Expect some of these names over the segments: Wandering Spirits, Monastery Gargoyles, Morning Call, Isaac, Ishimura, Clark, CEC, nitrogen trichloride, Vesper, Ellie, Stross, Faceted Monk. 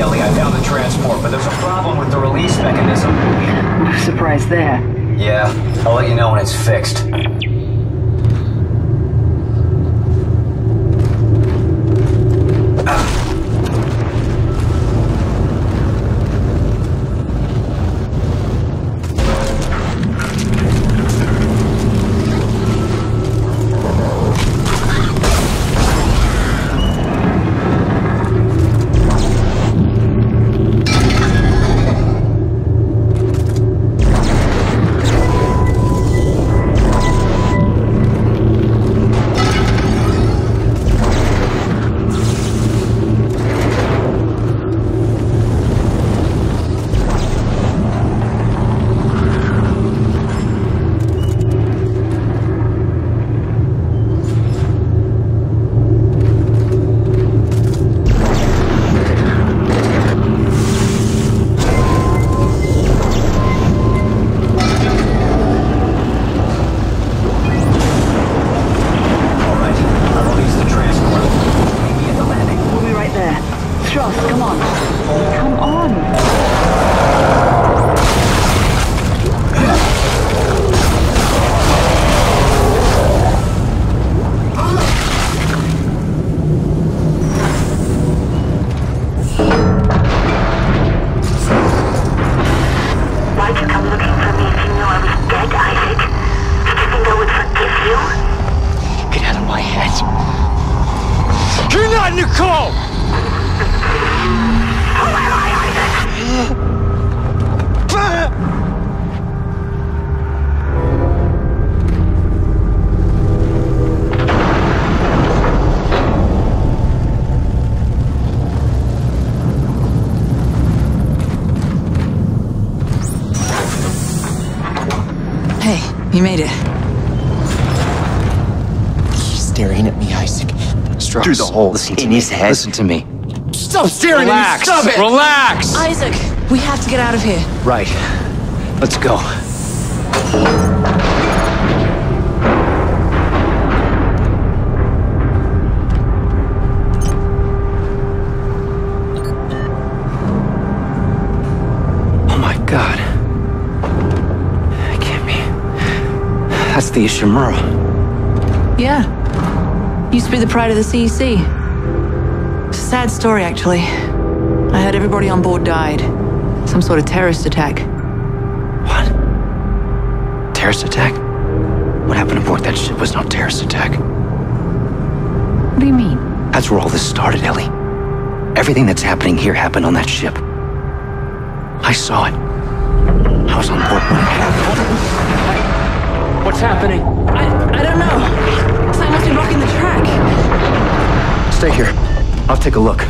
Ellie, I found the transport, but there's a problem with the release mechanism. No surprise there. Yeah, I'll let you know when it's fixed. You made it. He's staring at me, Isaac. Stross. Through the hole in his head. Listen to me. Stop staring at me! Stop it! Relax! Isaac, we have to get out of here. Right. Let's go. Oh my God. That's the Ishimura. Yeah. Used to be the pride of the CEC. It's a sad story, actually. I heard everybody on board died. Some sort of terrorist attack. What? Terrorist attack? What happened aboard that ship was no terrorist attack. What do you mean? That's where all this started, Ellie. Everything that's happening here happened on that ship. I saw it. I was on board when it happened. What's happening? I don't know. Something must be blocking the track. Stay here. I'll take a look.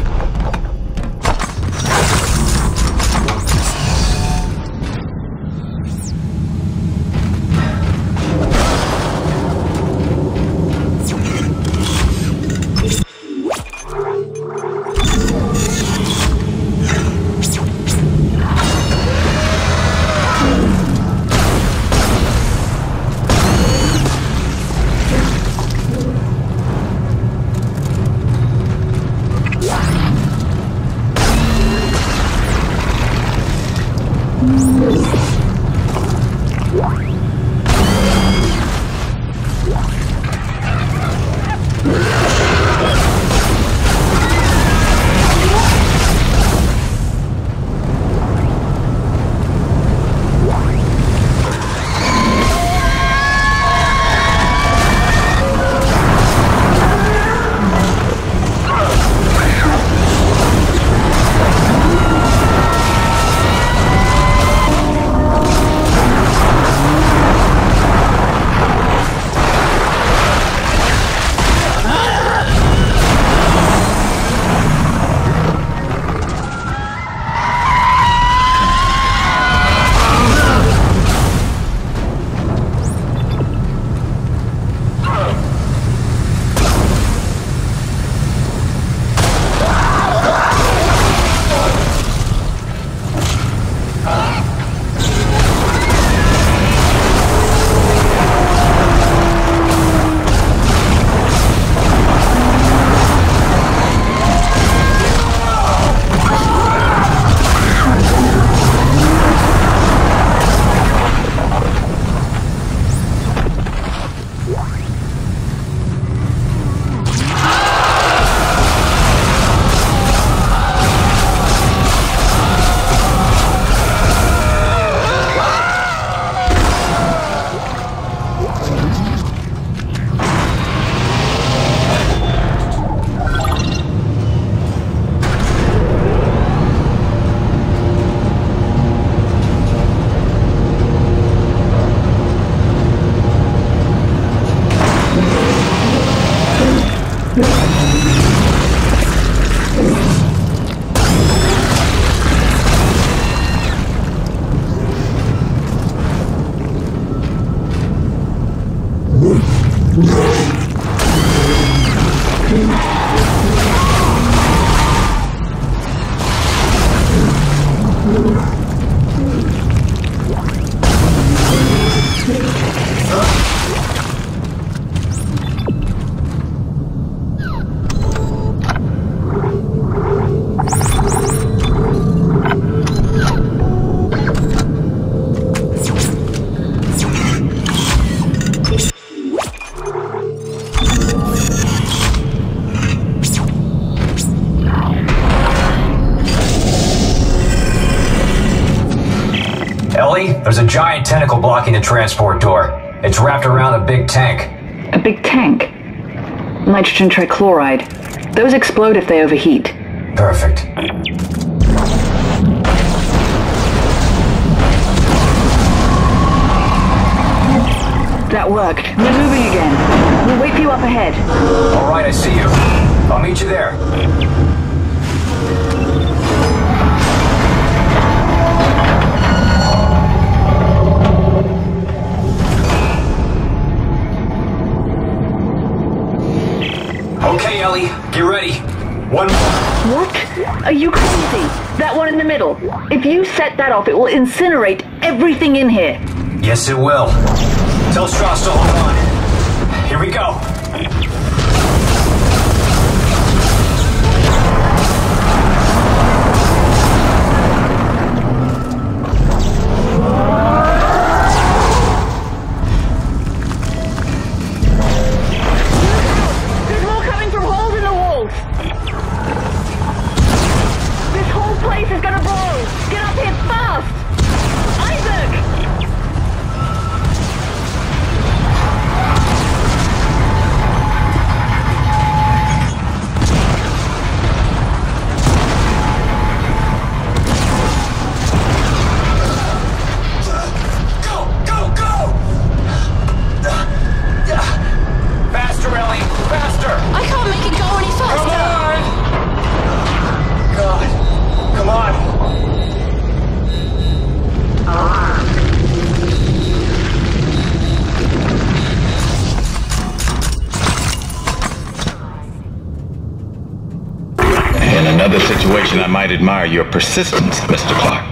Yeah. Ellie, there's a giant tentacle blocking the transport door. It's wrapped around a big tank. A big tank? Nitrogen trichloride. Those explode if they overheat. Perfect. That worked. We're moving again. We'll wait for you up ahead. All right, I see you. I'll meet you there. Okay, Ellie, get ready. One more. What? Are you crazy? That one in the middle. If you set that off, it will incinerate everything in here. Yes, it will. Tell Stross to hold on. Here we go. There's more coming from holes in the walls. This whole place is gonna blow. Get up here fast, Isaac. I might admire your persistence, Mr. Clark,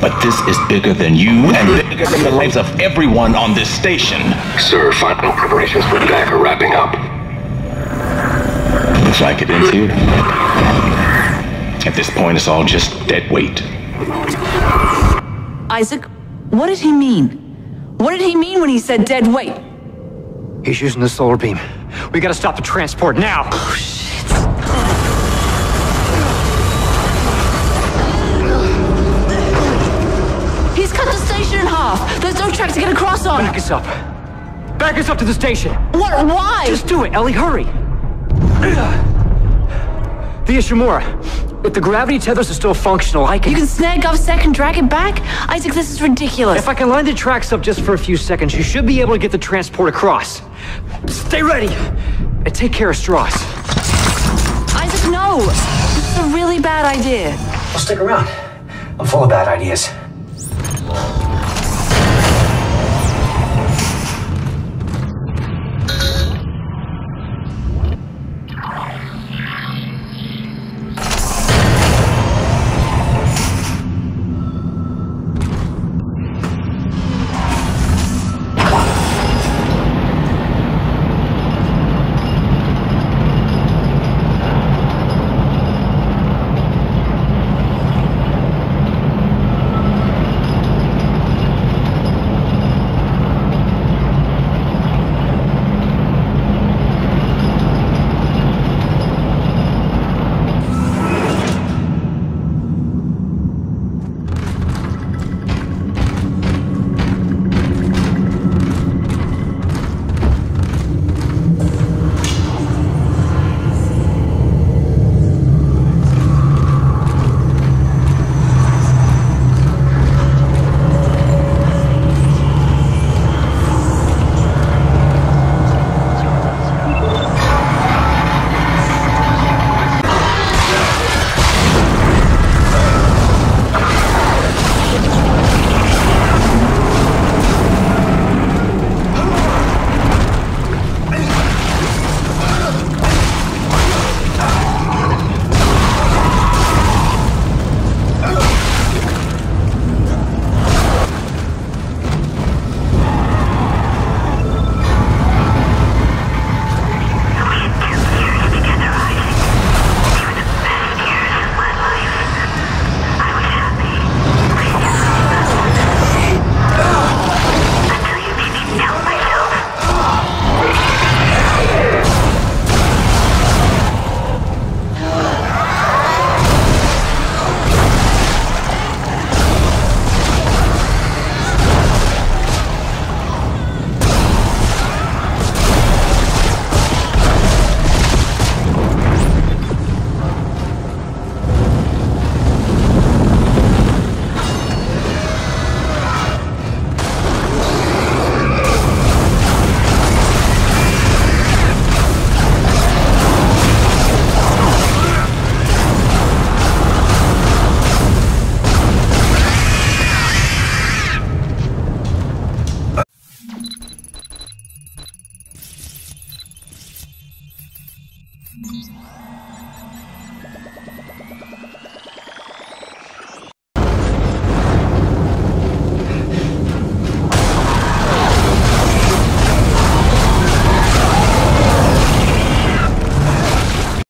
but this is bigger than you and bigger than the lives of everyone on this station. Sir, final preparations for attack are wrapping up. Looks like it ends here. At this point, it's all just dead weight. Isaac, what did he mean? What did he mean when he said dead weight? He's using the solar beam. We gotta stop the transport now. Oh, shit. There's no track to get across on! Back us up! Back us up to the station! What? Why? Just do it, Ellie, hurry! The Ishimura. If the gravity tethers are still functional, I can... You can snag up second, drag it back? Isaac, this is ridiculous. If I can line the tracks up just for a few seconds, you should be able to get the transport across. Stay ready! And take care of Stross. Isaac, no! This is a really bad idea. I'll stick around. I'm full of bad ideas.